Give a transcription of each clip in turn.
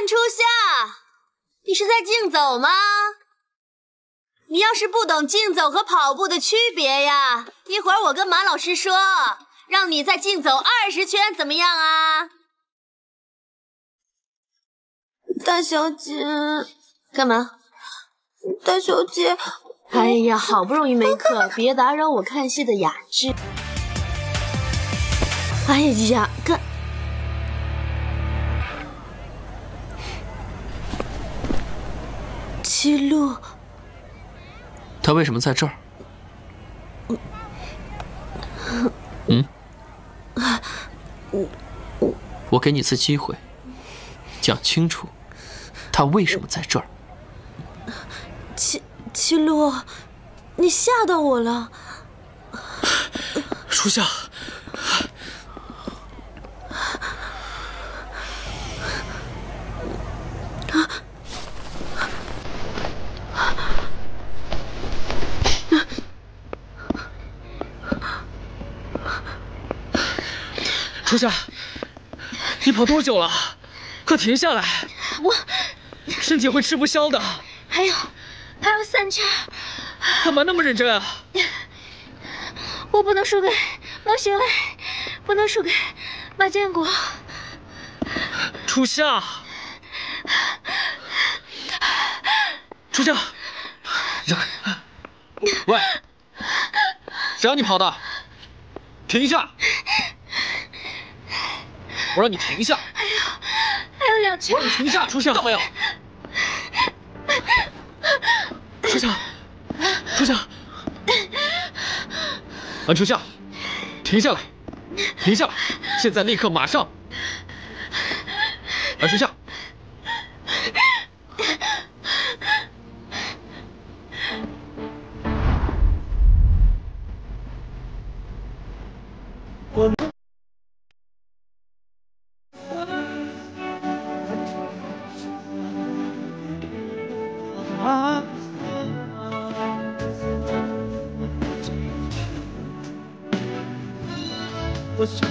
汉初夏，你是在竞走吗？你要是不懂竞走和跑步的区别呀，一会儿我跟马老师说，让你再竞走20圈，怎么样啊？大小姐，干嘛？大小姐，哎呀，好不容易没课，别打扰我看戏的雅致。哎呀，干！ 七路，他为什么在这儿？嗯，我给你一次机会，讲清楚，他为什么在这儿？七路，你吓到我了。初夏，初夏，你跑多久了？快停下来！我身体会吃不消的。还有3圈。干嘛那么认真啊？我不能输给毛学伟，不能输给马建国。初夏，初夏，喂，谁让你跑的？停下！ 我让你停下！还有2圈！我让你停下！初夏，没有！初夏，初夏，安初夏，停下来！停下来！现在立刻马上！安初夏，我。 莫新伟，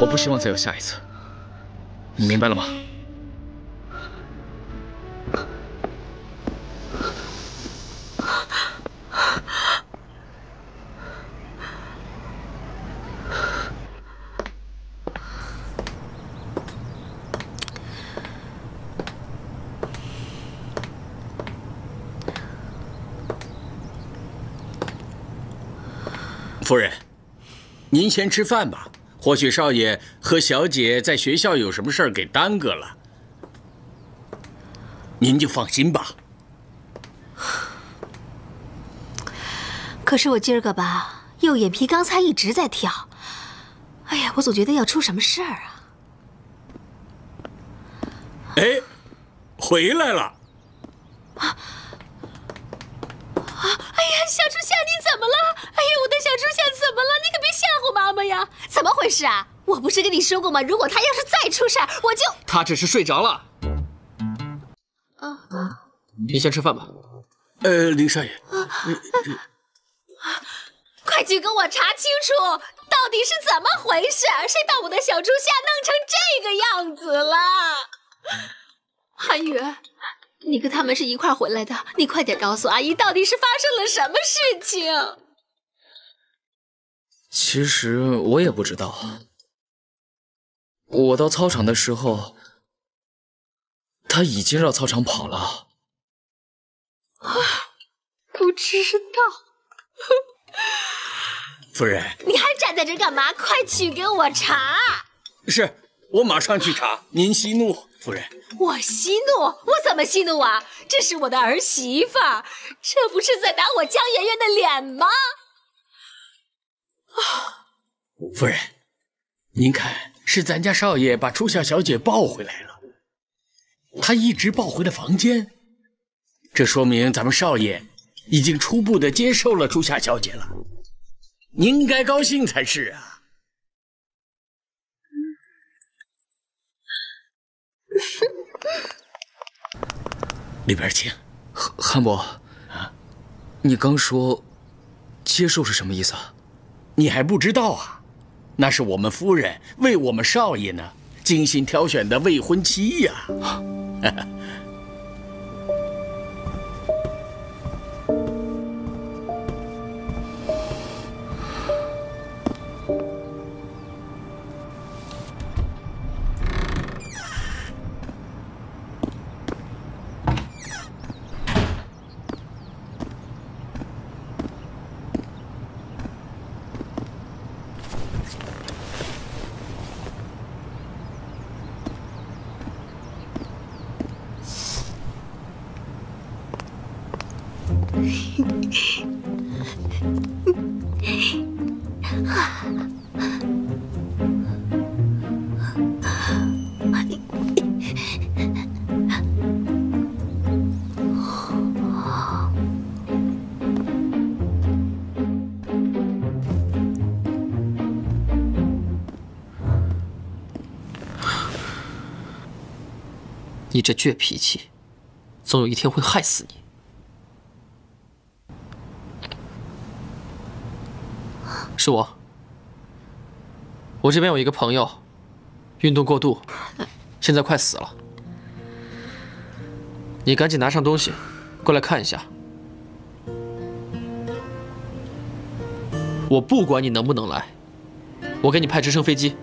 我不希望再有下一次，你明白了吗？夫人。 您先吃饭吧，或许少爷和小姐在学校有什么事儿给耽搁了，您就放心吧。可是我今儿个吧，右眼皮刚才一直在跳，哎呀，我总觉得要出什么事儿啊！哎，回来了！哎呀，小初夏，你怎么了？哎呀，我的小初夏怎么了？你可别吓唬妈妈呀！怎么回事啊？我不是跟你说过吗？如果他要是再出事儿，我就……他只是睡着了。您先吃饭吧。林少爷，快去跟我查清楚，到底是怎么回事？谁把我的小初夏弄成这个样子了？韩宇。 你跟他们是一块回来的，你快点告诉阿姨，到底是发生了什么事情？其实我也不知道，我到操场的时候，他已经绕操场跑了。啊，不知道，夫人，你还站在这干嘛？快去给我查！是，我马上去查。您息怒，夫人。我息怒？我怎么息怒啊？这是我的儿媳妇，这不是在打我江媛媛的脸吗？啊，夫人，您看，是咱家少爷把初夏小姐抱回来了，他一直抱回了房间，这说明咱们少爷已经初步的接受了初夏小姐了。您应该高兴才是啊。 里边请，汉伯啊，你刚说接受是什么意思啊？你还不知道啊？那是我们夫人为我们少爷呢精心挑选的未婚妻呀、啊。你这倔脾气，总有一天会害死你。 是我，我这边有一个朋友，运动过度，现在快死了。你赶紧拿上东西，过来看一下。我不管你能不能来，我给你派直升飞机。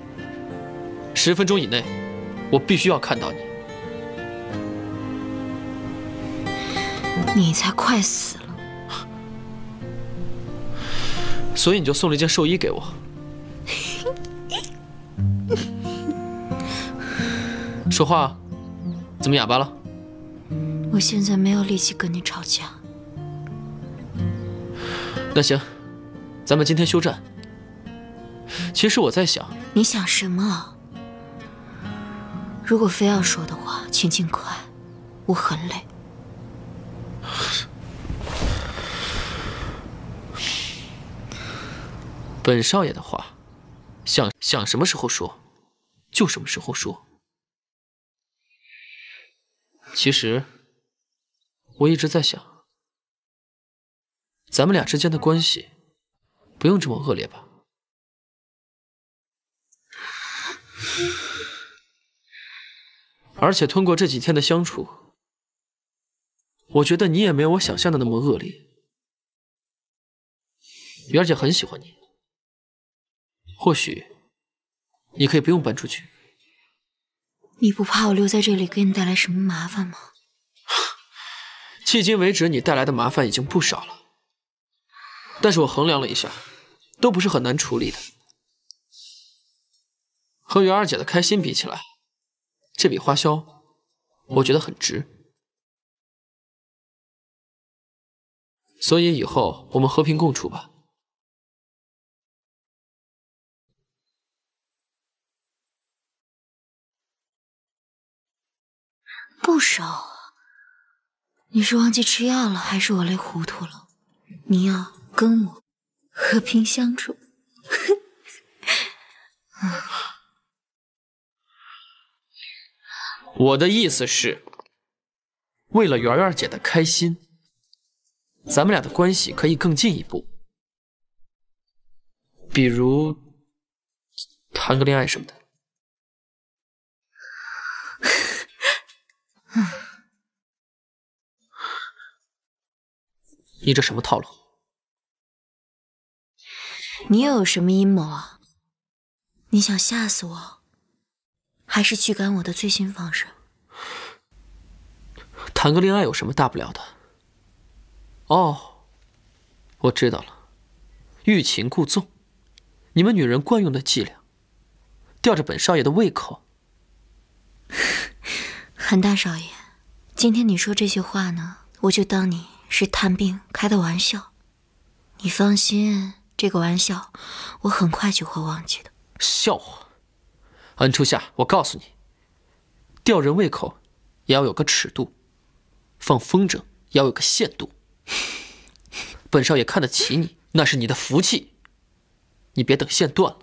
10分钟以内，我必须要看到你。你才快死了。 所以你就送了一件寿衣给我，说话怎么哑巴了？我现在没有力气跟你吵架。那行，咱们今天休战。其实我在想，你想什么？如果非要说的话，请尽快，我很累。 本少爷的话，想什么时候说，就什么时候说。其实，我一直在想，咱们俩之间的关系，不用这么恶劣吧？而且通过这几天的相处，我觉得你也没有我想象的那么恶劣。媛儿姐很喜欢你。 或许，你可以不用搬出去。你不怕我留在这里给你带来什么麻烦吗？迄今为止，你带来的麻烦已经不少了。但是我衡量了一下，都不是很难处理的。和媛儿姐的开心比起来，这笔花销，我觉得很值。所以以后我们和平共处吧。 不少啊！你是忘记吃药了，还是我累糊涂了？你要跟我和平相处。我的意思是，为了媛媛姐的开心，咱们俩的关系可以更进一步，比如谈个恋爱什么的。 你这什么套路？你又有什么阴谋啊？你想吓死我，还是驱赶我的最新方式？谈个恋爱有什么大不了的？哦，我知道了，欲擒故纵，你们女人惯用的伎俩，吊着本少爷的胃口，韩大少爷，今天你说这些话呢，我就当你是探病开的玩笑。你放心，这个玩笑我很快就会忘记的。笑话！安初夏，我告诉你，吊人胃口也要有个尺度，放风筝也要有个限度。本少爷看得起你，那是你的福气。你别等线断了，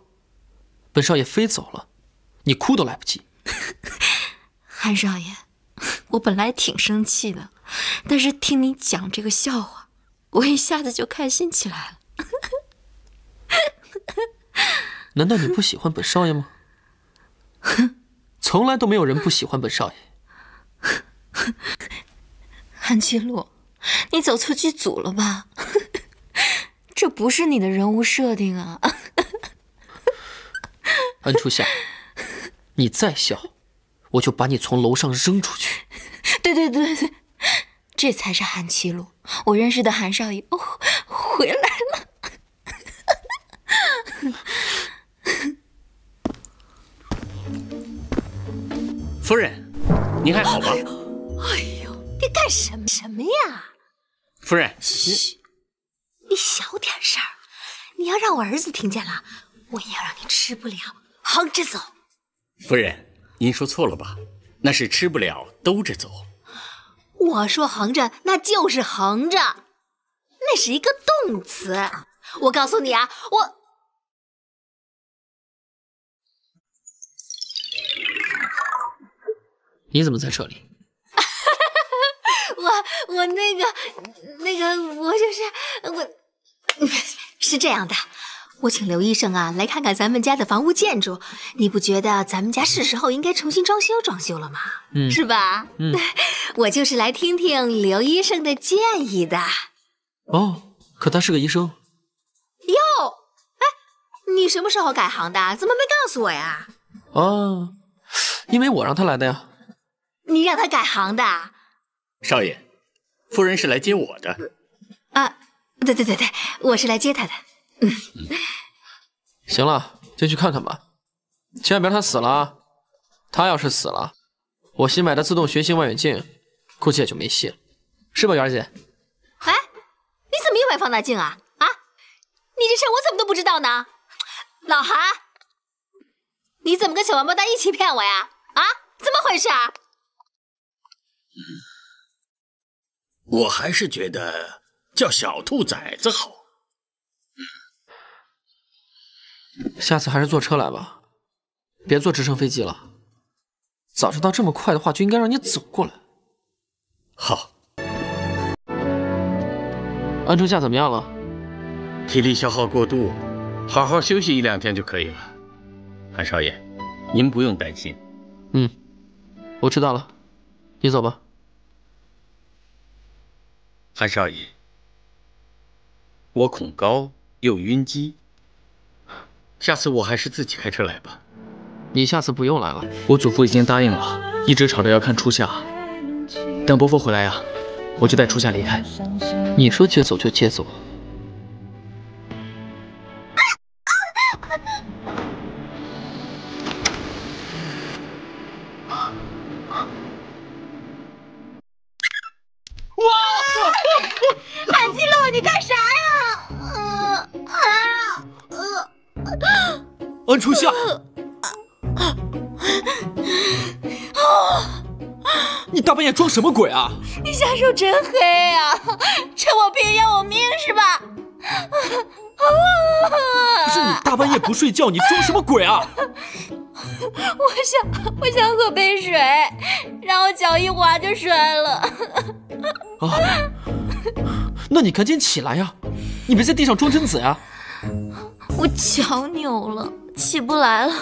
本少爷飞走了，你哭都来不及。韩少爷，我本来挺生气的，但是听你讲这个笑话，我一下子就开心起来了。难道你不喜欢本少爷吗？从来都没有人不喜欢本少爷。韩君露，你走错剧组了吧？这不是你的人物设定啊！安初夏，你再笑，我就把你从楼上扔出去！对，这才是韩七路，我认识的韩少爷。哦，回来了。夫人，您还好吗？哎呦，你干什么呀？夫人，你小点声儿，你要让我儿子听见了，我也要让你吃不了横着走。夫人。您说错了吧？那是吃不了兜着走。我说横着，那就是横着，那是一个动词。我告诉你啊，我你怎么在这里？我那个，我就是是这样的。我请刘医生啊来看看咱们家的房屋建筑，你不觉得咱们家是时候应该重新装修了吗？嗯，是吧？嗯，我就是来听听刘医生的建议的。哦，可他是个医生。哟，哎，你什么时候改行的？怎么没告诉我呀？哦，因为我让他来的呀。你让他改行的？少爷，夫人是来接我的。啊，对，我是来接他的。嗯，行了，进去看看吧，千万别让他死了啊！他要是死了，我新买的自动学习望远镜估计也就没戏了，是吧，媛儿姐？哎，你怎么又买放大镜啊？啊，你这事我怎么都不知道呢？老韩，你怎么跟小王八蛋一起骗我呀？啊，怎么回事啊？我还是觉得叫小兔崽子好。下次还是坐车来吧，别坐直升飞机了。早知道这么快的话，就应该让你走过来。好。安初夏怎么样了？体力消耗过度，好好休息1-2天就可以了。韩少爷，您不用担心。嗯，我知道了，你走吧。韩少爷，我恐高又晕机。下次我还是自己开车来吧。你下次不用来了，我祖父已经答应了，一直吵着要看初夏。等伯父回来啊，我就带初夏离开。你说接走就接走。韩金露，你干啥呀？安初夏，你大半夜装什么鬼啊？你下手真黑啊！趁我病要我命是吧？不是你大半夜不睡觉，你装什么鬼啊？我想喝杯水，然后脚一滑就摔了。啊，那你赶紧起来呀！你别在地上装贞子呀！我脚扭了，起不来了。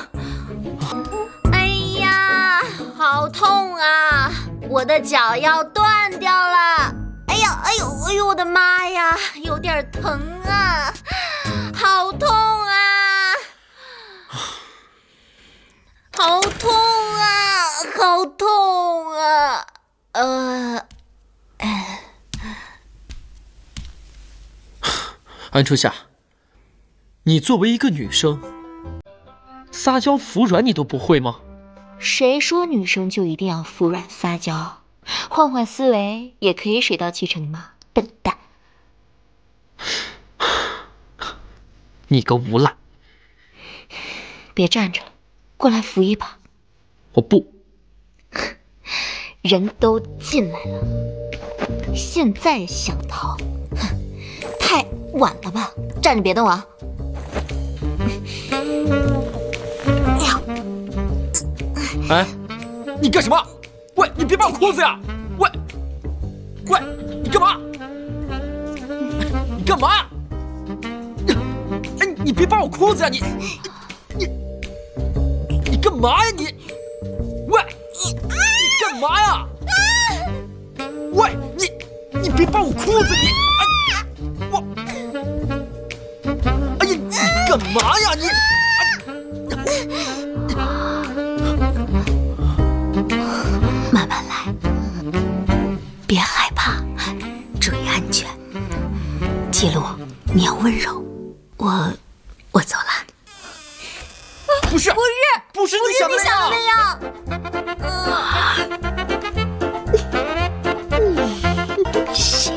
哎呀，好痛啊！我的脚要断掉了。哎呦，我的妈呀，有点疼啊，好痛啊，好痛啊，好痛啊！安初夏。你作为一个女生，撒娇服软你都不会吗？谁说女生就一定要服软撒娇？换换思维也可以水到渠成嘛，笨蛋！你个无赖！别站着了，过来扶一把。我不。人都进来了，现在想逃，太晚了吧？站着别动啊！哎呀！哎，你干什么？喂，你别扒我裤子呀！喂，喂，你干嘛？你干嘛？哎，你别扒我裤子呀！你干嘛呀？你，喂，你干嘛呀？喂，你别扒我裤子！你，哎，我，哎呀，你干嘛呀？你。 别害怕，注意安全。记录，你要温柔。我走了。不是你想的那样。不是。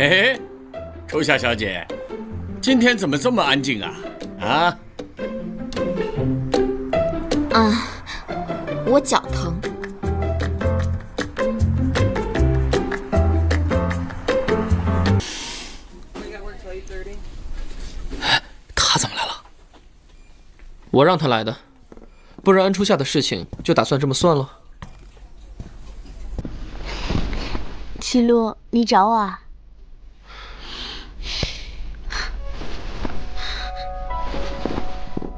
哎，扣夏小姐。 今天怎么这么安静啊？啊？啊，我脚疼。他怎么来了？我让他来的，不然恩初夏的事情就打算这么算了。七路，你找我啊？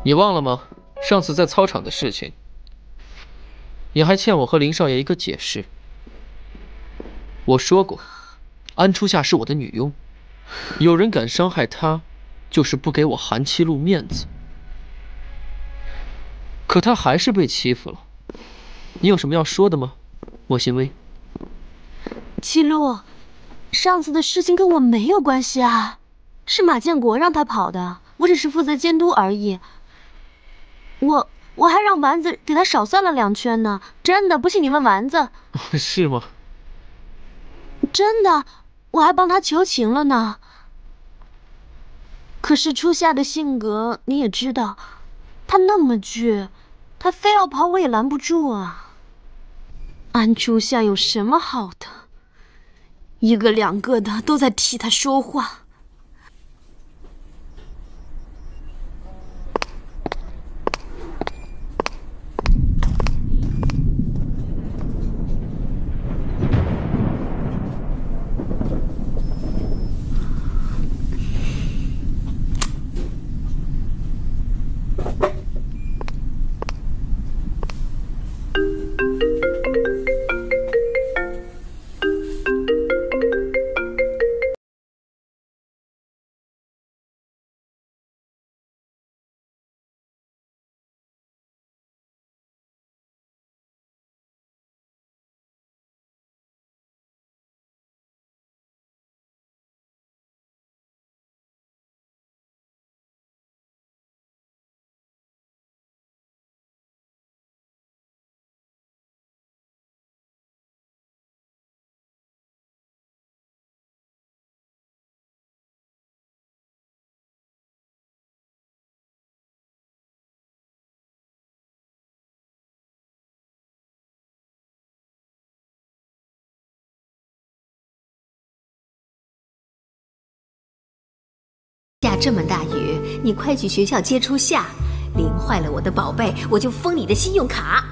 你忘了吗？上次在操场的事情，你还欠我和林少爷一个解释。我说过，安初夏是我的女佣，有人敢伤害她，就是不给我韩七路面子。可她还是被欺负了。你有什么要说的吗，莫心薇？七路，上次的事情跟我没有关系啊，是马建国让他跑的，我只是负责监督而已。 我还让丸子给他少算了2圈呢，真的，不信你问丸子。是吗？真的，我还帮他求情了呢。可是初夏的性格你也知道，他那么倔，他非要跑我也拦不住啊。安初夏有什么好的？一个两个的都在替他说话。 下这么大雨，你快去学校接初夏，淋坏了我的宝贝，我就封你的信用卡。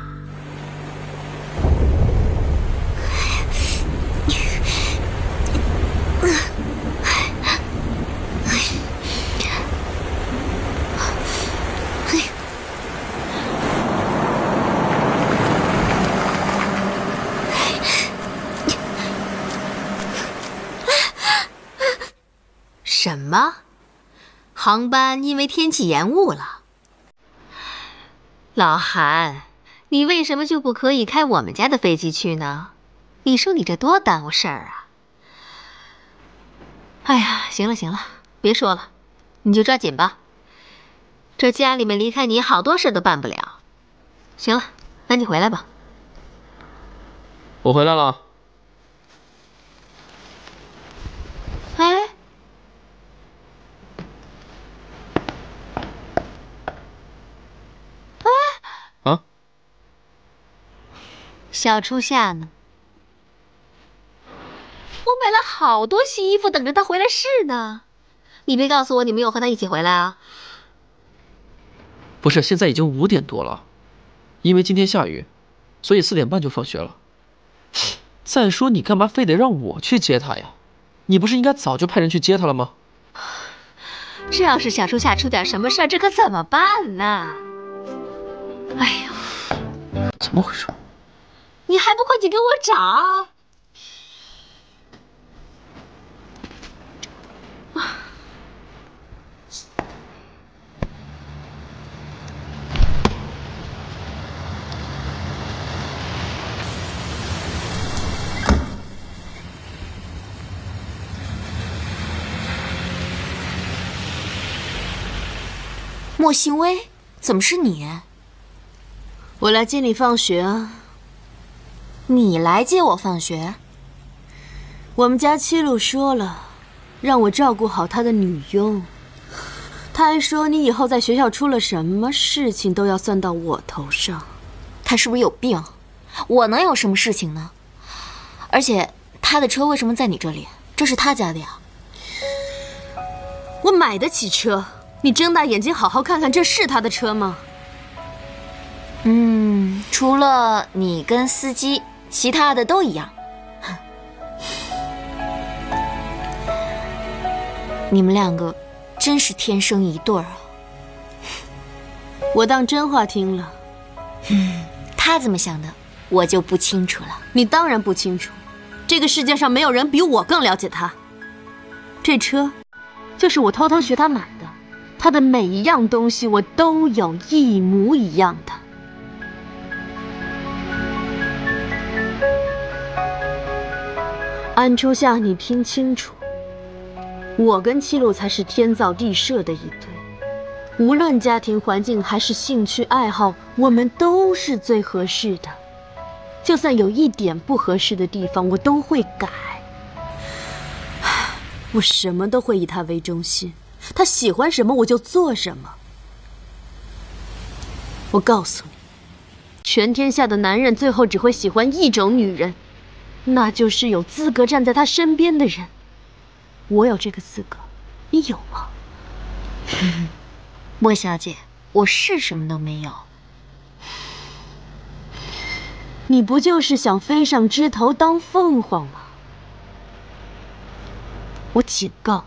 什么？ 航班因为天气延误了。老韩，你为什么就不可以开我们家的飞机去呢？你说你这多耽误事儿啊！哎呀，行了行了，别说了，你就抓紧吧。这家里面离开你，好多事都办不了。行了，那你回来吧。我回来了。哎，哎，啊，小初夏呢？ 我买了好多新衣服，等着他回来试呢。你别告诉我你没有和他一起回来啊！不是，现在已经5点多了，因为今天下雨，所以4点半就放学了。再说你干嘛非得让我去接他呀？你不是应该早就派人去接他了吗？这要是小初夏出点什么事儿，这可怎么办呢？哎呦，怎么回事？你还不快去给我找！ 莫兴薇，怎么是你？我来接你放学啊。你来接我放学？我们家七路说了，让我照顾好他的女佣。他还说你以后在学校出了什么事情都要算到我头上。他是不是有病？我能有什么事情呢？而且他的车为什么在你这里？这是他家的呀。我买得起车。 你睁大眼睛好好看看，这是他的车吗？嗯，除了你跟司机，其他的都一样。你们两个真是天生一对儿啊！我当真话听了。嗯，他怎么想的，我就不清楚了。你当然不清楚，这个世界上没有人比我更了解他。这车，就是我偷偷学他买的。 他的每一样东西，我都有一模一样的。安初夏，你听清楚，我跟七路才是天造地设的一对，无论家庭环境还是兴趣爱好，我们都是最合适的。就算有一点不合适的地方，我都会改。我什么都会以他为中心。 他喜欢什么我就做什么。我告诉你，全天下的男人最后只会喜欢一种女人，那就是有资格站在他身边的人。我有这个资格，你有吗？莫小姐，我是什么都没有。你不就是想飞上枝头当凤凰吗？我警告你。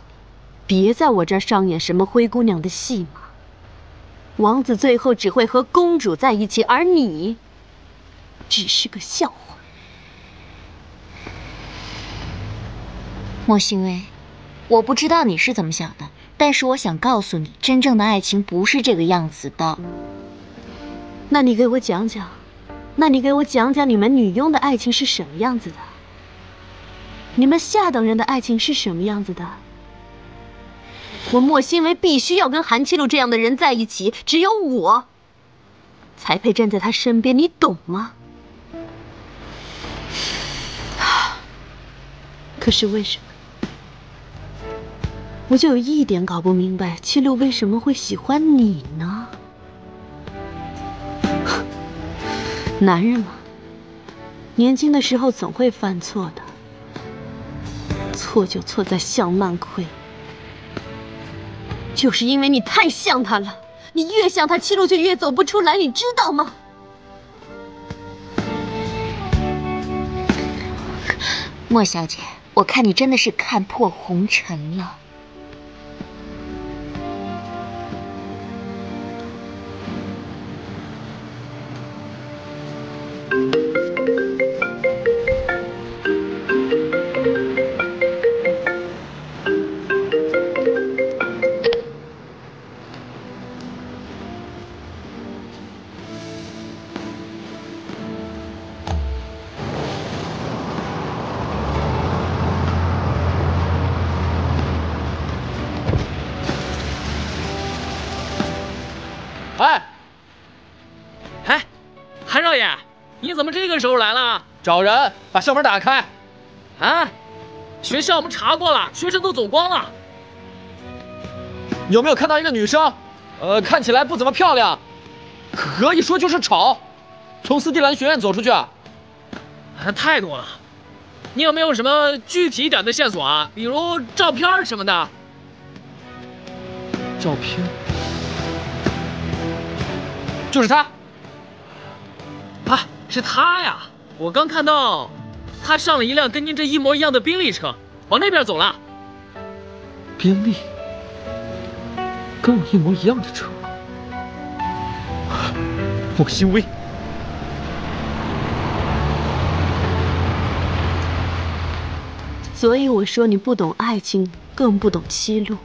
别在我这儿上演什么灰姑娘的戏码，王子最后只会和公主在一起，而你只是个笑话。莫欣薇，我不知道你是怎么想的，但是我想告诉你，真正的爱情不是这个样子的。那你给我讲讲，你们女佣的爱情是什么样子的？你们下等人的爱情是什么样子的？ 我莫欣薇必须要跟韩七路这样的人在一起，只有我才配站在他身边，你懂吗？可是为什么，我就有一点搞不明白，七路为什么会喜欢你呢？男人嘛，年轻的时候总会犯错的，错就错在向曼亏。 就是因为你太像他了，你越像他，七路就越走不出来，你知道吗？莫小姐，我看你真的是看破红尘了。韩少爷，你怎么这个时候来了？找人把校门打开。啊，学校我们查过了，学生都走光了。有没有看到一个女生？看起来不怎么漂亮，可以说就是丑，从斯蒂兰学院走出去。太多了。 你有没有什么具体一点的线索啊？比如照片什么的。照片，就是他。啊，是他呀！我刚看到，他上了一辆跟您这一模一样的宾利车，往那边走了。宾利，跟我一模一样的车，我欣慰。 所以我说你不懂爱情，更不懂七路。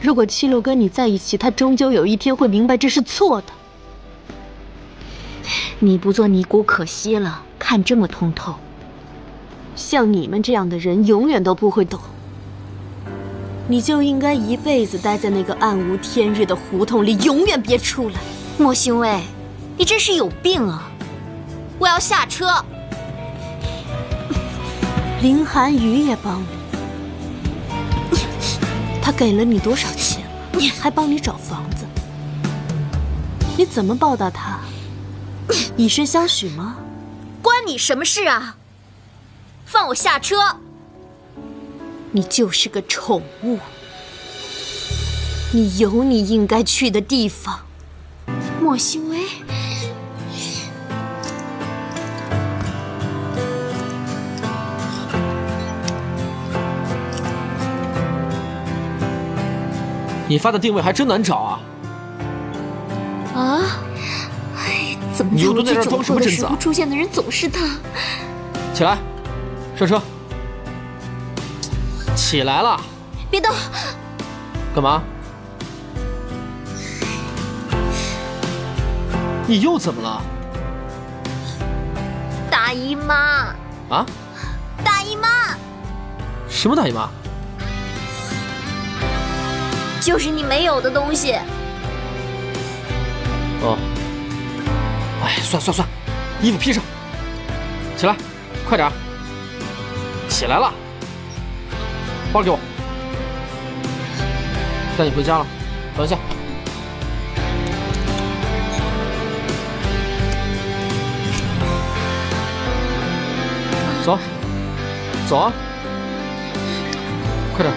如果七路跟你在一起，他终究有一天会明白这是错的。你不做尼姑可惜了，看这么通透。像你们这样的人，永远都不会懂。你就应该一辈子待在那个暗无天日的胡同里，永远别出来。莫兴卫，你真是有病啊！我要下车。 林寒雨也帮你，他给了你多少钱了？还帮你找房子，你怎么报答他？以身相许吗？关你什么事啊！放我下车！你就是个宠物，你有你应该去的地方。莫兴薇。 你发的定位还真难找啊！啊，哎，怎么就在这装什么贞子啊？出现的人总是他。起来，上车。起来了。别动。干嘛？你又怎么了？大姨妈。啊？大姨妈。什么大姨妈？ 就是你没有的东西。哦，哎，算，衣服披上，起来，快点，起来了，包给我，带你回家了，等一下。走，走啊，快点。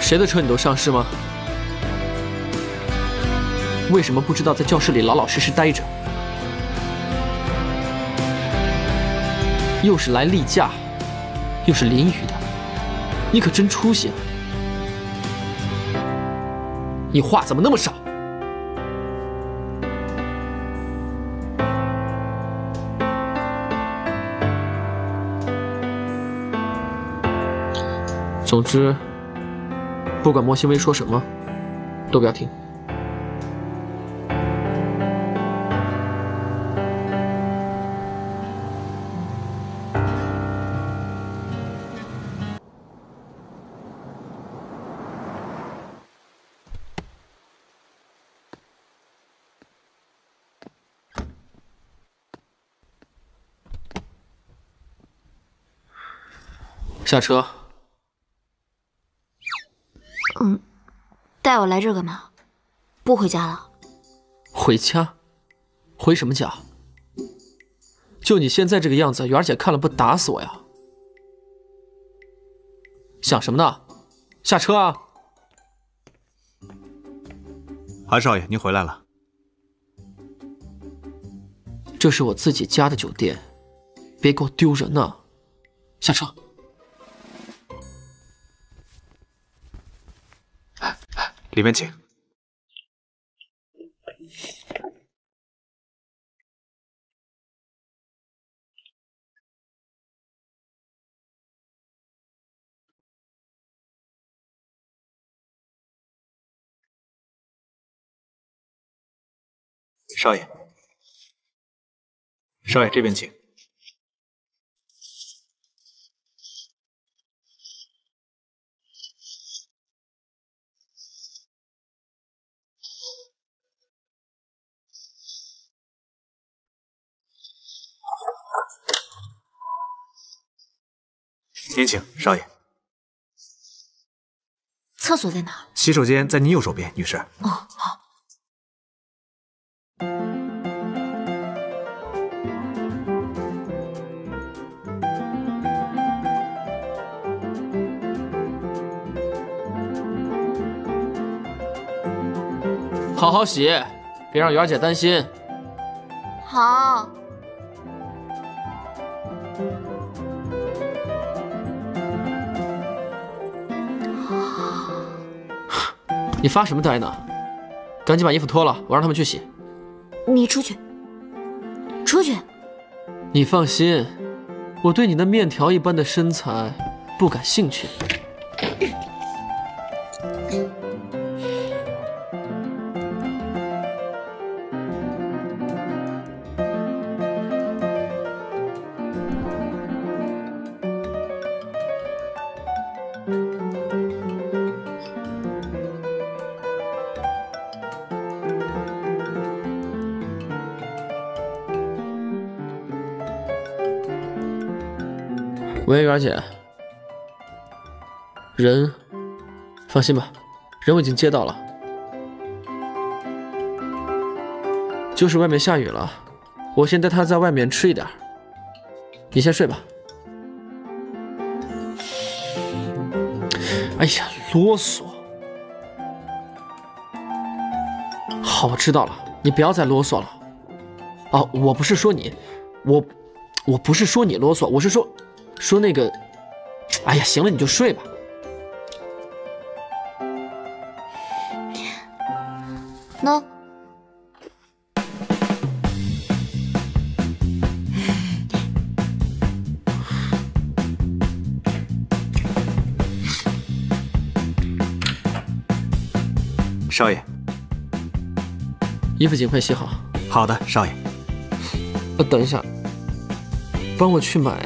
谁的车你都上是吗？为什么不知道在教室里老老实实待着？又是来例假，又是淋雨的，你可真出息啊！你话怎么那么少？总之。 不管莫欣薇说什么，都不要听。下车。 嗯，带我来这干嘛？不回家了？回家？回什么家？就你现在这个样子，媛儿姐看了不打死我呀！想什么呢？下车啊！韩少爷，您回来了。这是我自己家的酒店，别给我丢人啊！下车。里面请。少爷，少爷这边请。 您请，少爷。厕所在哪？洗手间在您右手边，女士。哦，好。好好洗，别让媛儿姐担心。好。 你发什么呆呢？赶紧把衣服脱了，我让他们去洗。你出去，出去！你放心，我对你那面条一般的身材不感兴趣。喂，媛姐，人，放心吧，人我已经接到了，就是外面下雨了，我先带她在外面吃一点，你先睡吧。哎呀，啰嗦！好，我知道了，你不要再啰嗦了。哦，我不是说你，我不是说你啰嗦，我是说。 说那个，哎呀，行了，你就睡吧。喏，少爷，衣服尽快洗好。好的，少爷。等一下，帮我去买。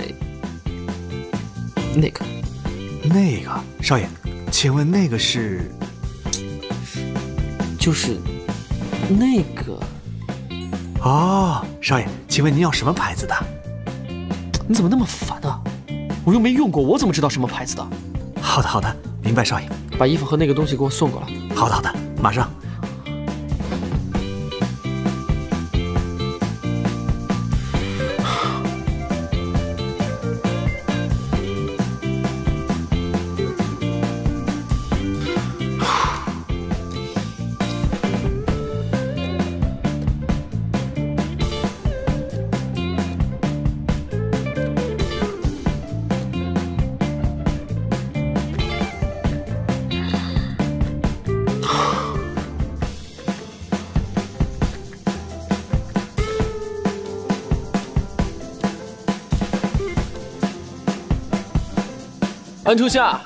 那个，少爷，请问那个是？就是那个。哦，少爷，请问您要什么牌子的？你怎么那么烦啊？我又没用过，我怎么知道什么牌子的？好的，好的，明白，少爷。把衣服和那个东西给我送过来。好的，好的，马上。 安初夏，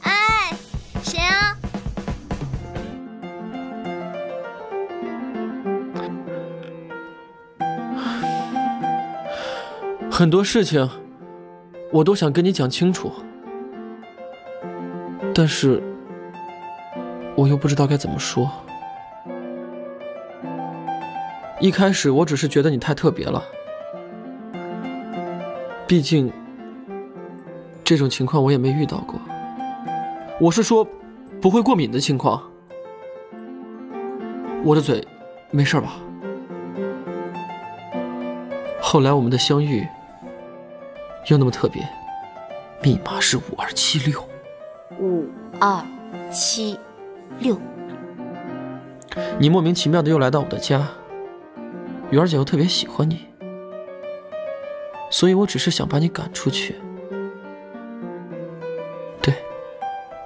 哎，谁啊？很多事情我都想跟你讲清楚，但是我又不知道该怎么说。一开始我只是觉得你太特别了，毕竟。 这种情况我也没遇到过，我是说不会过敏的情况。我的嘴没事吧？后来我们的相遇又那么特别，密码是5276。5276。你莫名其妙的又来到我的家，媛儿姐又特别喜欢你，所以我只是想把你赶出去。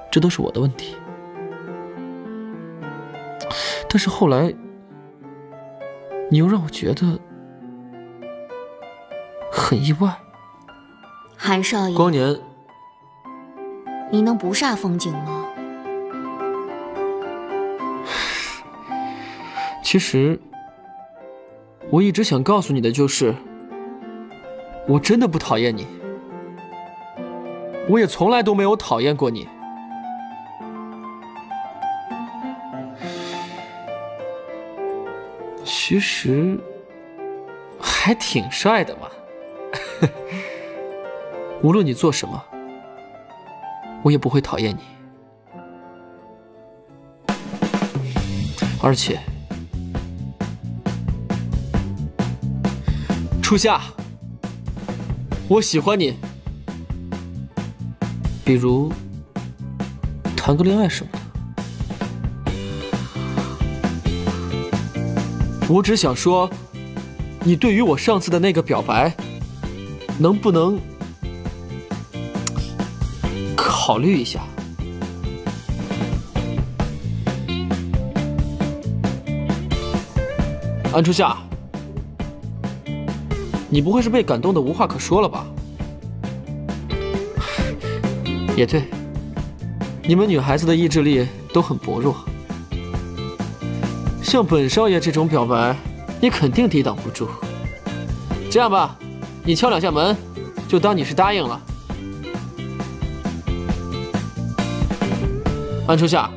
这都是我的问题，但是后来，你又让我觉得很意外。韩少爷，光年，你能不煞风景吗？其实，我一直想告诉你的就是，我真的不讨厌你，我也从来都没有讨厌过你。 其实还挺帅的嘛，无论你做什么，我也不会讨厌你。而且，初夏，我喜欢你。比如，谈个恋爱什么的。 我只想说，你对于我上次的那个表白，能不能考虑一下？安初夏，你不会是被感动的无话可说了吧？也对，你们女孩子的意志力都很薄弱。 像本少爷这种表白，你肯定抵挡不住。这样吧，你敲两下门，就当你是答应了。安初夏，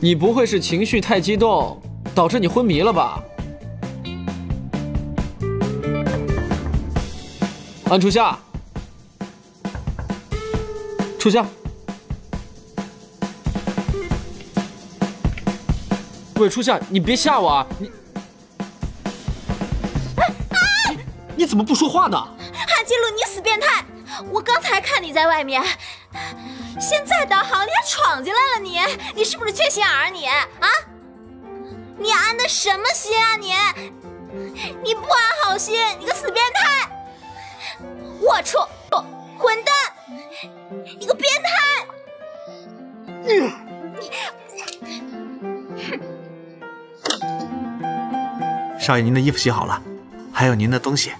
你不会是情绪太激动，导致你昏迷了吧？安初夏。 初夏，喂，初夏，你别吓我啊！你怎么不说话呢？韩金路，你死变态！我刚才看你在外面，现在导航你还闯进来了你是不是缺心眼儿啊你啊？你安的什么心啊你？你不安好心，你个死变态！龌龊，混蛋！ 你个变态！少爷，您的衣服洗好了，还有您的东西。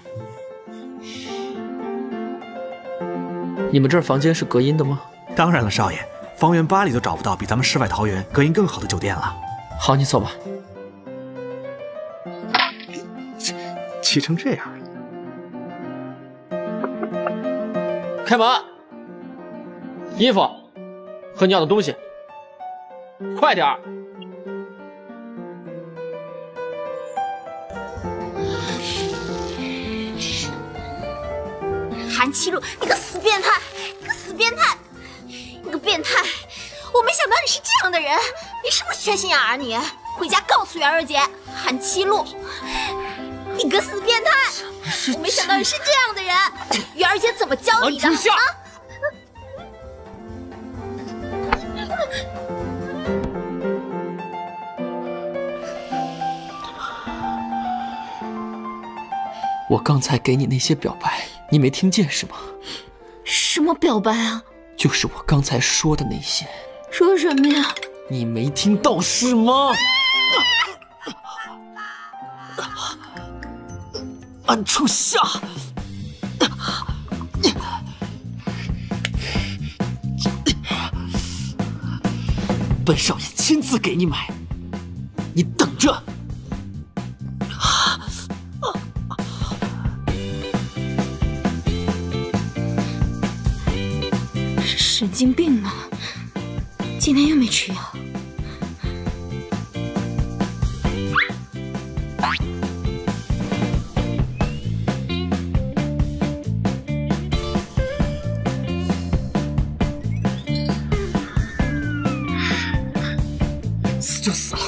你们这儿房间是隔音的吗？当然了，少爷，方圆8里都找不到比咱们世外桃源隔音更好的酒店了。好，你走吧。气成这样！开门！ 衣服和你要的东西，快点儿！韩七路，你个死变态！你个死变态！你个变态！我没想到你是这样的人，你是不是缺心眼啊你？回家告诉袁若杰，韩七路，你个死变态！我没想到你是这样的人，袁若杰怎么教你的啊？ 我刚才给你那些表白，你没听见是吗？什么表白啊？就是我刚才说的那些。说什么呀？你没听到是吗？安初夏。 本少爷亲自给你买，你等着！神经病吗？今天又没吃药。就死了！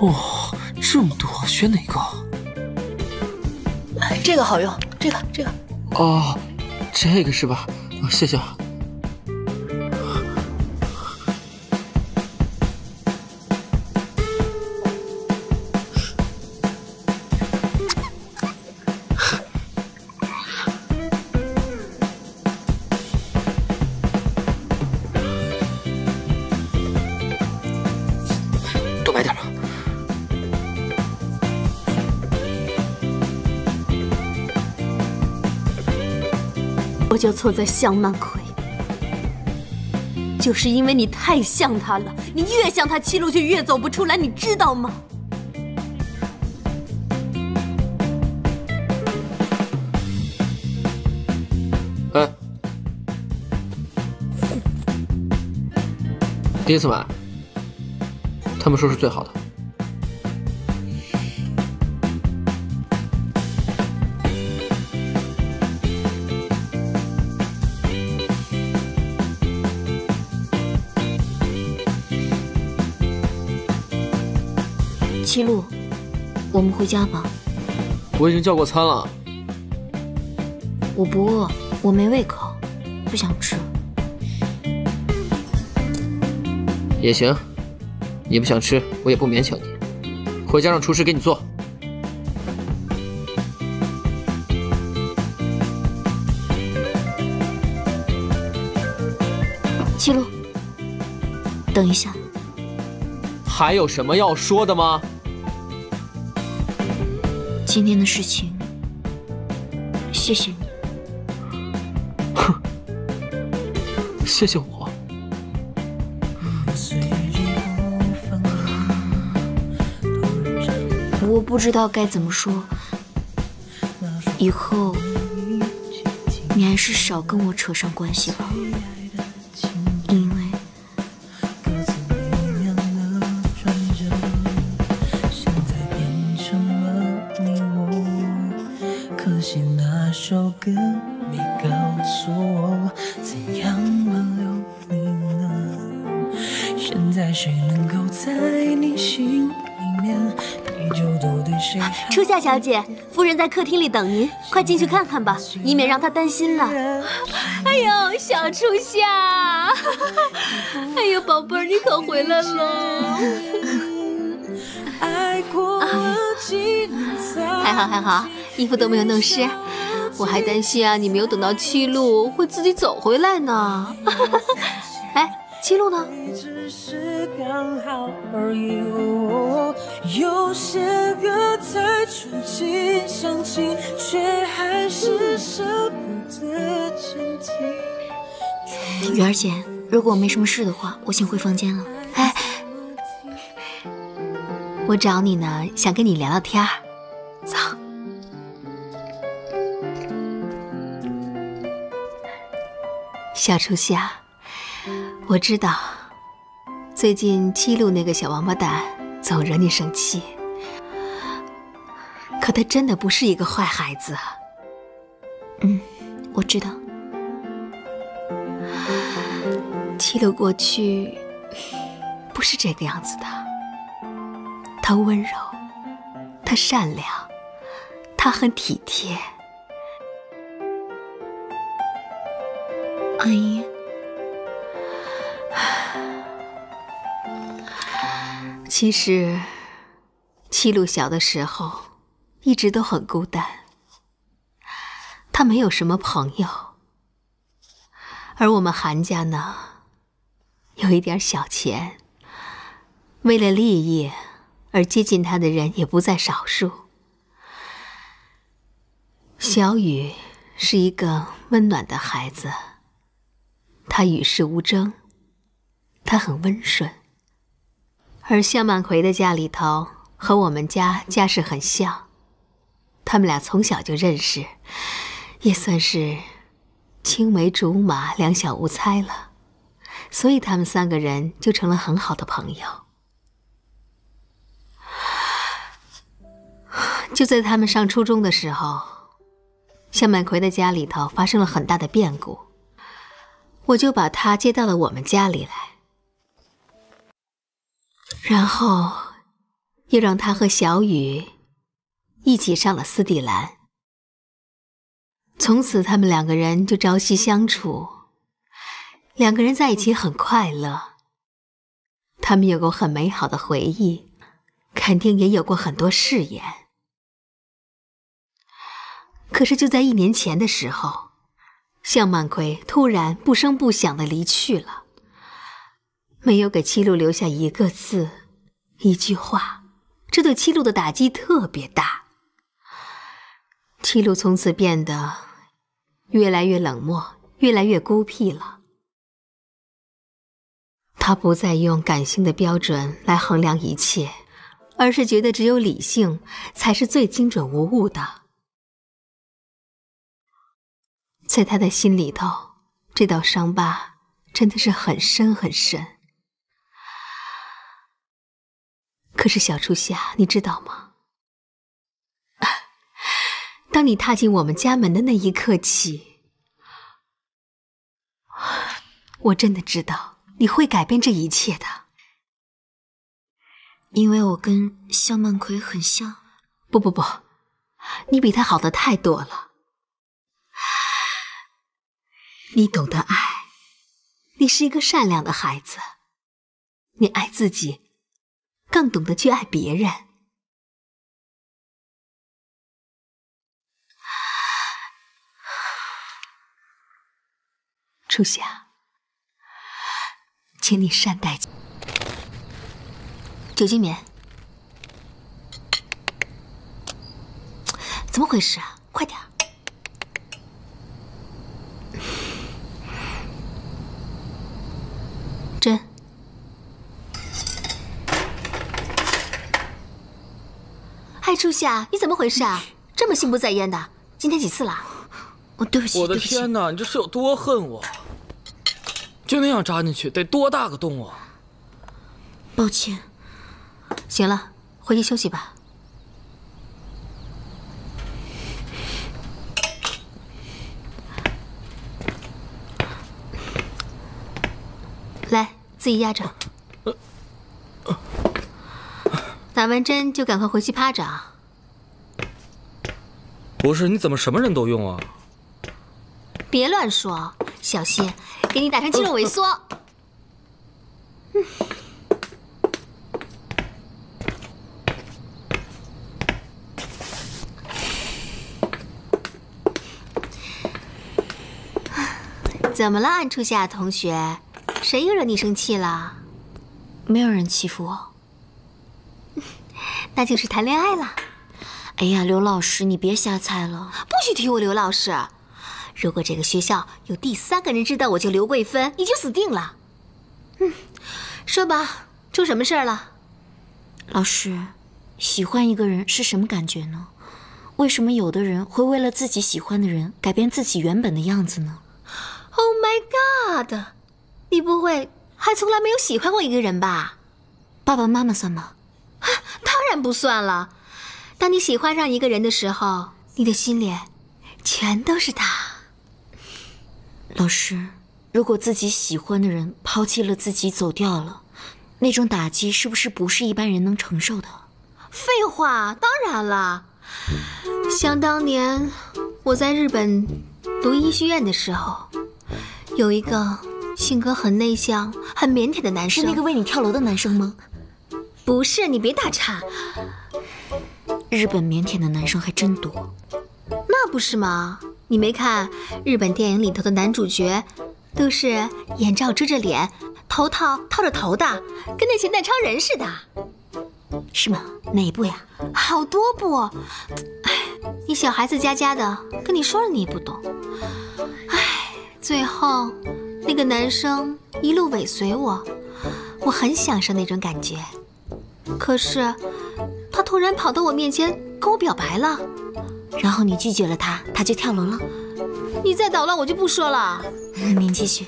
哦，这么多，选哪个？这个好用，这个。哦，这个是吧？哦，谢谢。 我就错在向曼葵，就是因为你太像他了，你越像他，七路就越走不出来，你知道吗？哎，第一次买，他们说是最好的。 七路，我们回家吧。我已经叫过餐了。我不饿，我没胃口，不想吃。也行，你不想吃，我也不勉强你。回家让厨师给你做。七路，等一下。还有什么要说的吗？ 今天的事情，谢谢你。哼，谢谢我。我不知道该怎么说，以后你还是少跟我扯上关系吧，因为初夏小姐，夫人在客厅里等您，快进去看看吧，以免让她担心了。哎呦，小初夏，哎呦，宝贝儿，你可回来了！还好还好，衣服都没有弄湿，我还担心啊，你没有等到七路会自己走回来呢。哎，七路呢？ 只是刚好而已。有些歌太初期想起，却还是舍不得前进。雨儿姐，如果我没什么事的话，我先回房间了。哎，我找你呢，想跟你聊聊天儿。走。小初夏，我知道。 最近七路那个小王八蛋总惹你生气，可他真的不是一个坏孩子。嗯，我知道。七路过去不是这个样子的，他温柔，他善良，他很体贴。阿姨。 其实，七路小的时候一直都很孤单，他没有什么朋友。而我们韩家呢，有一点小钱，为了利益而接近他的人也不在少数。小雨是一个温暖的孩子，他与世无争，他很温顺。 而向曼葵的家里头和我们家世很像，他们俩从小就认识，也算是青梅竹马、两小无猜了，所以他们三个人就成了很好的朋友。就在他们上初中的时候，向曼葵的家里头发生了很大的变故，我就把她接到了我们家里来。 然后，又让他和小雨一起上了斯蒂兰，从此，他们两个人就朝夕相处，两个人在一起很快乐。他们有过很美好的回忆，肯定也有过很多誓言。可是就在1年前的时候，向曼奎突然不声不响地离去了，没有给七路留下一个字、一句话，这对七路的打击特别大。七路从此变得越来越冷漠，越来越孤僻了。他不再用感性的标准来衡量一切，而是觉得只有理性才是最精准无误的。在他的心里头，这道伤疤真的是很深很深。可是小初夏，你知道吗？当你踏进我们家门的那一刻起，我真的知道你会改变这一切的。因为我跟肖曼奎很像。不，你比他好的太多了。你懂得爱，你是一个善良的孩子，你爱自己，更懂得去爱别人。初夏，请你善待酒精棉。怎么回事啊？快点！针。嗨，初夏，你怎么回事啊？这么心不在焉的，今天几次了？对不起，我的天哪，你这是有多恨我？就那样扎进去，得多大个洞啊！抱歉。行了，回去休息吧。来，自己压着。打完针就赶快回去趴着啊！不是，你怎么什么人都用啊？别乱说，小心给你打成肌肉萎缩。怎么了，安初夏同学？谁又惹你生气了？没有人欺负我。那就是谈恋爱了。哎呀，刘老师，你别瞎猜了。不许提我刘老师。如果这个学校有第3个人知道我叫刘桂芬，你就死定了。说吧，出什么事儿了？老师，喜欢一个人是什么感觉呢？为什么有的人会为了自己喜欢的人改变自己原本的样子呢？Oh my god！ 你不会还从来没有喜欢过一个人吧？爸爸妈妈算吗？啊，当然不算了。当你喜欢上一个人的时候，你的心里全都是他。老师，如果自己喜欢的人抛弃了自己走掉了，那种打击是不是一般人能承受的？废话，当然了。想当年我在日本读医学院的时候，有一个性格很内向、很腼腆的男生。是那个为你跳楼的男生吗？不是，你别打岔。日本腼腆的男生还真多。那不是吗？你没看日本电影里头的男主角，都是眼罩遮着脸，头套套着头的，跟那咸蛋超人似的。是吗？哪一部呀？好多部。哎，你小孩子家家的，跟你说了你也不懂。最后，那个男生一路尾随我，我很享受那种感觉。可是，他突然跑到我面前跟我表白了，然后你拒绝了他，他就跳楼了。你再捣乱，我就不说了。您继续。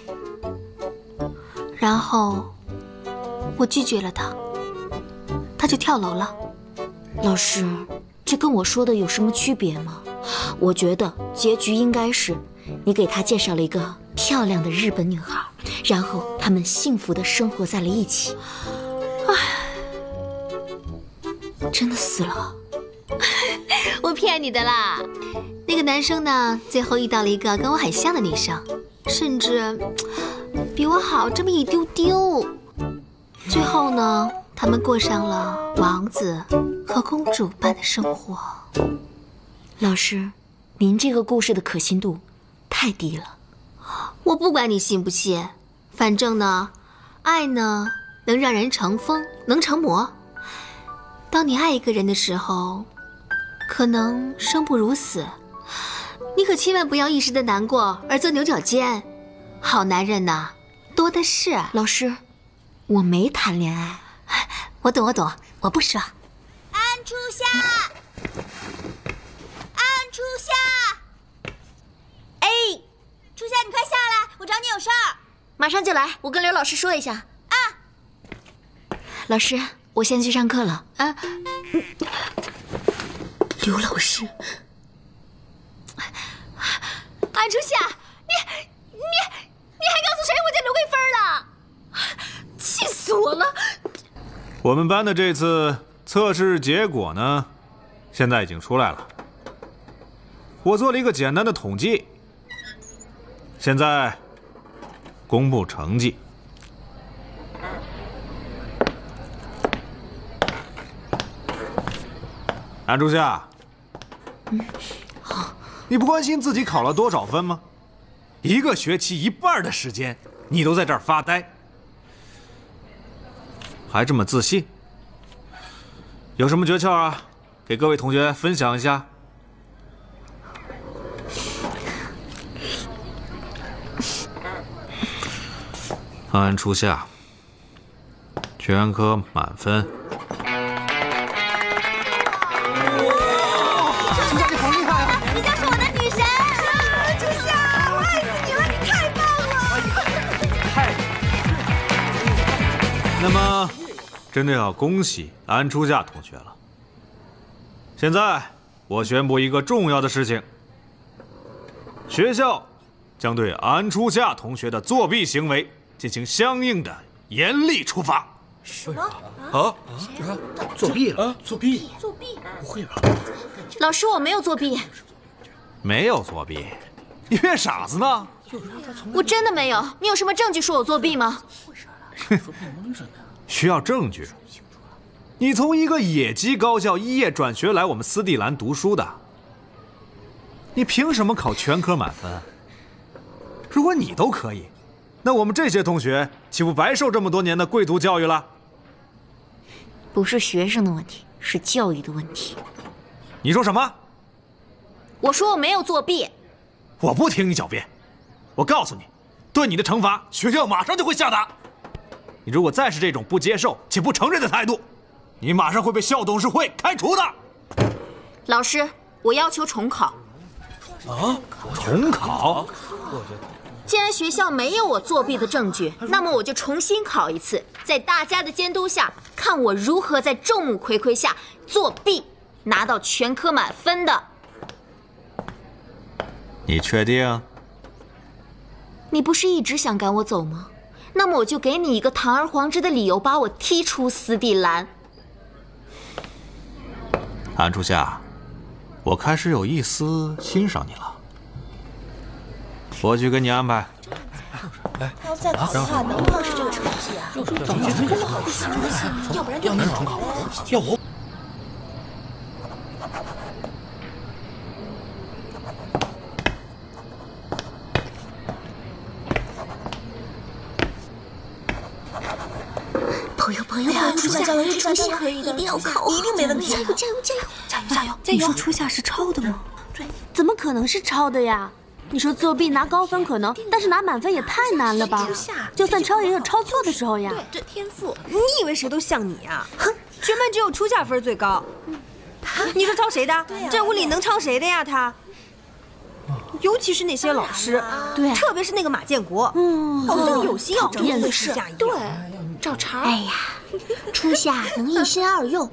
然后，我拒绝了他，他就跳楼了。老师，这跟我说的有什么区别吗？我觉得结局应该是，你给他介绍了一个漂亮的日本女孩，然后他们幸福的生活在了一起。唉，真的死了？我骗你的啦！那个男生呢，最后遇到了一个跟我很像的女生，甚至比我好这么一丢丢。最后呢，他们过上了王子和公主般的生活。老师，您这个故事的可信度太低了。我不管你信不信，反正呢，爱呢能让人成风，能成魔。当你爱一个人的时候，可能生不如死，你可千万不要一时的难过而钻牛角尖。好男人呐，多的是。老师，我没谈恋爱。我懂，我懂，我不说。安初夏，安初夏，哎，初夏，你快下来，我找你有事儿。马上就来，我跟刘老师说一下。啊，老师，我先去上课了。啊。刘老师，安初夏，你还告诉谁我叫刘桂芬了？气死我了！我们班的这次测试结果呢，现在已经出来了。我做了一个简单的统计，现在公布成绩。安初夏。嗯，好。你不关心自己考了多少分吗？一个学期一半的时间，你都在这儿发呆，还这么自信？有什么诀窍啊？给各位同学分享一下。安初夏，全科满分。 那么，真的要恭喜安初夏同学了。现在，我宣布一个重要的事情：学校将对安初夏同学的作弊行为进行相应的严厉处罚。什么？啊？作弊了？作弊？作弊？不会吧？老师，我没有作弊。没有作弊？你骗傻子呢？我真的没有。你有什么证据说我作弊吗？ 需要证据。你从一个野鸡高校一夜转学来我们斯蒂兰读书的，你凭什么考全科满分？如果你都可以，那我们这些同学岂不白受这么多年的贵族教育了？不是学生的问题，是教育的问题。你说什么？我说我没有作弊。我不听你狡辩。我告诉你，对你的惩罚，学校马上就会下达。 你如果再是这种不接受且不承认的态度，你马上会被校董事会开除的。老师，我要求重考。啊，重考？既然学校没有我作弊的证据，那么我就重新考一次，在大家的监督下，看我如何在众目睽睽下作弊，拿到全科满分的。你确定？你不是一直想赶我走吗？ 那么我就给你一个堂而皇之的理由，把我踢出斯蒂兰。安初夏，我开始有一丝欣赏你了。我去给你安排。要再考的话，能不能是这个成绩啊？这么好的成绩，要不然就重考。要我？成绩可以的，一定要考，一定没问题。加油加油加油加油加油！你说初夏是抄的吗？对，怎么可能是抄的呀？你说作弊拿高分可能，但是拿满分也太难了吧？就算抄也有抄错的时候呀。对，这天赋。你以为谁都像你啊？哼，全班只有初夏分最高。你说抄谁的？这屋里能抄谁的呀？他。 尤其是那些老师，对，特别是那个马建国，好像有心要整死初夏一样。对，找茬。哎呀，初夏能一身二用，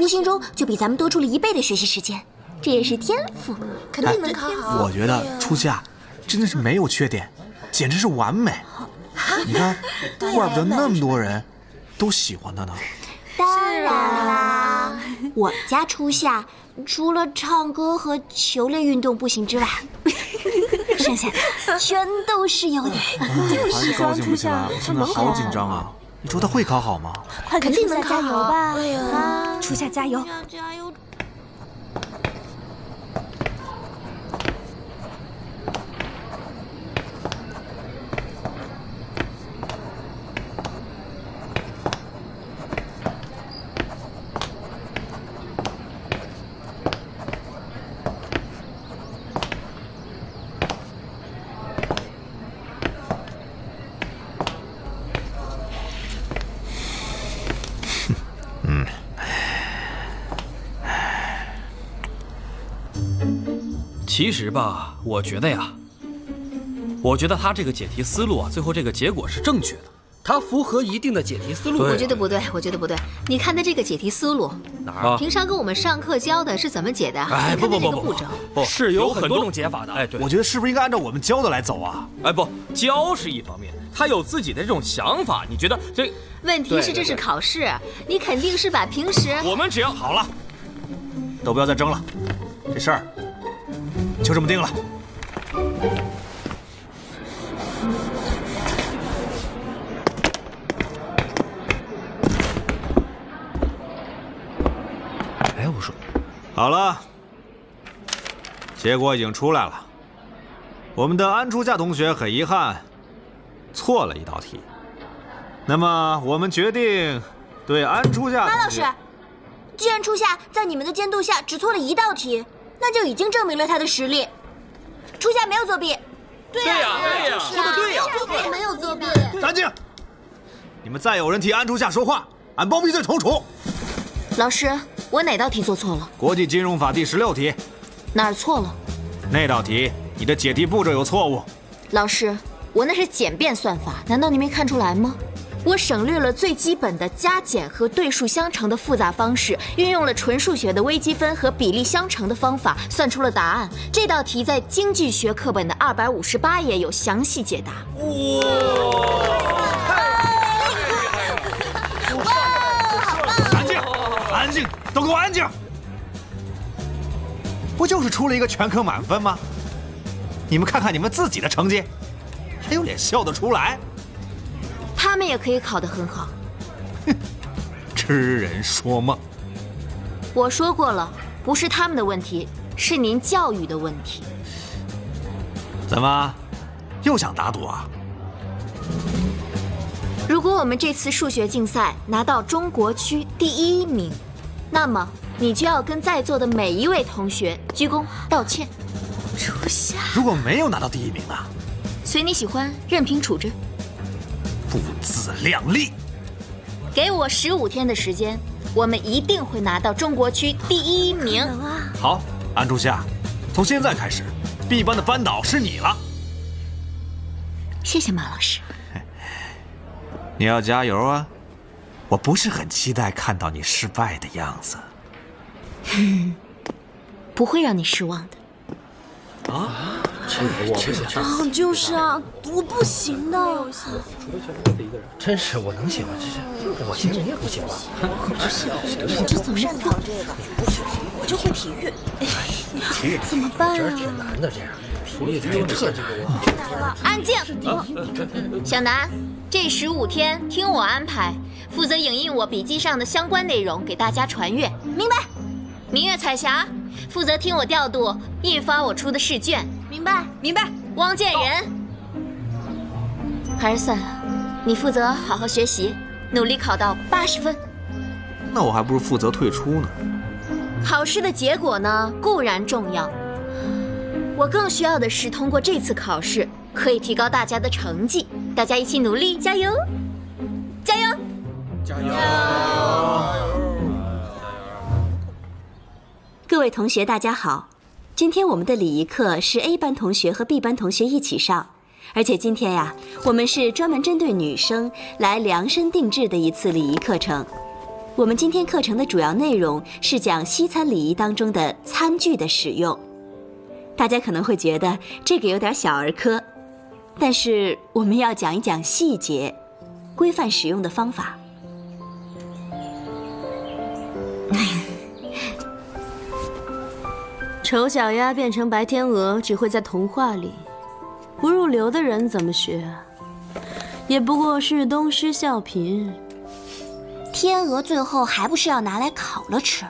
无形中就比咱们多出了一倍的学习时间，这也是天赋，肯定能考好。我觉得初夏真的是没有缺点，简直是完美。你看，怪不得那么多人都喜欢他呢。当然啦，我家初夏除了唱歌和球类运动不行之外，剩下的全都是优点。就是高兴不起来，我现在好紧张啊！你说他会考好吗？肯定能考好吧？哎呀，初夏加油！加油！ 其实吧，我觉得他这个解题思路啊，最后这个结果是正确的，它符合一定的解题思路。我觉得不对，我觉得不对。你看他这个解题思路哪儿？平常跟我们上课教的是怎么解的？哎，不，是有很多种解法的。哎，对，我觉得是不是应该按照我们教的来走啊？哎，不，教是一方面，他有自己的这种想法。你觉得这？问题是这是考试，你肯定是把平时我们只要好了，都不要再争了，这事儿。 就这么定了。哎，我说，好了，结果已经出来了。我们的安初夏同学很遗憾，错了一道题。那么我们决定对安初夏。马老师，既然初夏在你们的监督下只错了一道题。 那就已经证明了他的实力，初夏没有作弊。对呀，对呀，说的对呀，没有作弊。安静！你们再有人替安初夏说话，俺包庇罪从处。老师，我哪道题做错了？国际金融法第16题。哪儿错了？那道题你的解题步骤有错误。老师，我那是简便算法，难道您没看出来吗？ 我省略了最基本的加减和对数相乘的复杂方式，运用了纯数学的微积分和比例相乘的方法，算出了答案。这道题在经济学课本的258页有详细解答。哇！哇！好棒！安静，安静，都给我安静！不就是出了一个全科满分吗？你们看看你们自己的成绩，还有脸笑得出来？ 他们也可以考得很好。哼，痴人说梦。我说过了，不是他们的问题，是您教育的问题。怎么，又想打赌啊？如果我们这次数学竞赛拿到中国区第1名，那么你就要跟在座的每一位同学鞠躬道歉。初夏，如果没有拿到第1名呢？随你喜欢，任凭处置。 不自量力！给我15天的时间，我们一定会拿到中国区第1名。好，安初夏，从现在开始 ，B 班的班导是你了。谢谢马老师。你要加油啊！我不是很期待看到你失败的样子。不会让你失望的。 啊，这就是啊，我不行的。除非全是自己一个人，真是我能行吗？这是我行，你也不行吧？我这怎么擅长这个？我就会体育。体育怎么办啊？挺难的，这样。体育这特这个。安静。小南，这15天听我安排，负责影印我笔记上的相关内容给大家传阅。明白。明月彩霞。 负责听我调度，印发我出的试卷。明白，明白。汪建仁，还是算了，你负责好好学习，努力考到80分。那我还不如负责退出呢。考试的结果呢，固然重要，我更需要的是通过这次考试，可以提高大家的成绩。大家一起努力，加油！加油！加油！加油！ 各位同学，大家好！今天我们的礼仪课是 A 班同学和 B 班同学一起上，而且今天呀，我们是专门针对女生来量身定制的一次礼仪课程。我们今天课程的主要内容是讲西餐礼仪当中的餐具的使用。大家可能会觉得这个有点小儿科，但是我们要讲一讲细节，规范使用的方法。丑小鸭变成白天鹅只会在童话里，不入流的人怎么学啊？也不过是东施效颦。天鹅最后还不是要拿来烤了吃，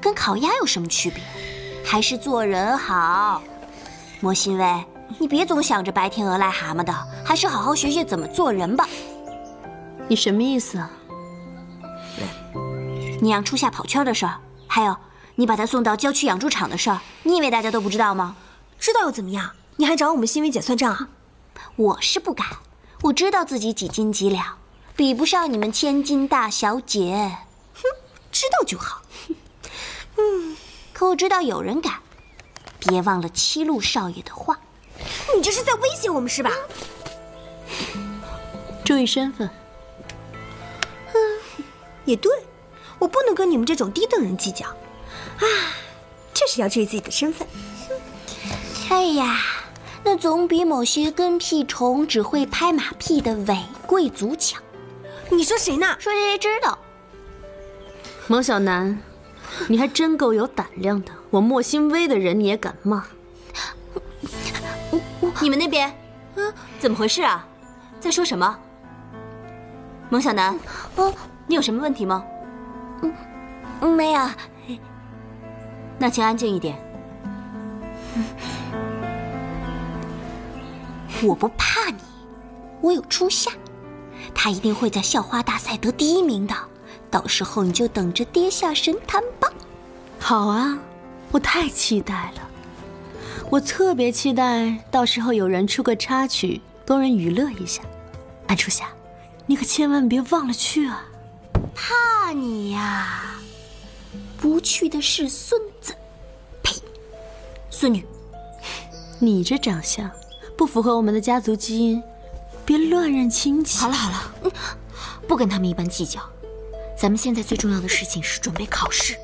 跟烤鸭有什么区别？还是做人好。莫新薇，你别总想着白天鹅癞蛤蟆的，还是好好学学怎么做人吧。你什么意思啊？你让初夏跑圈的事儿，还有。 你把他送到郊区养猪场的事儿，你以为大家都不知道吗？知道又怎么样？你还找我们新薇姐算账啊？我是不敢，我知道自己几斤几两，比不上你们千金大小姐。哼，知道就好。嗯，可我知道有人敢。别忘了七路少爷的话。你这是在威胁我们是吧？注意身份。嗯，也对，我不能跟你们这种低等人计较。 啊，这是要注意自己的身份。哎呀，那总比某些跟屁虫只会拍马屁的伪贵族强。你说谁呢？说谁知道。毛小楠，你还真够有胆量的。我莫新薇的人你也敢骂？你们那边，怎么回事啊？在说什么？毛小楠，你有什么问题吗？没有。 那请安静一点。我不怕你，我有初夏，他一定会在校花大赛得第一名的。到时候你就等着跌下神坛吧。好啊，我太期待了，我特别期待到时候有人出个插曲，供人娱乐一下。安初夏，你可千万别忘了去啊！怕你呀？ 不去的是孙子，呸！孙女，你这长相不符合我们的家族基因，别乱认亲戚。好了好了，不跟他们一般计较，咱们现在最重要的事情是准备考试。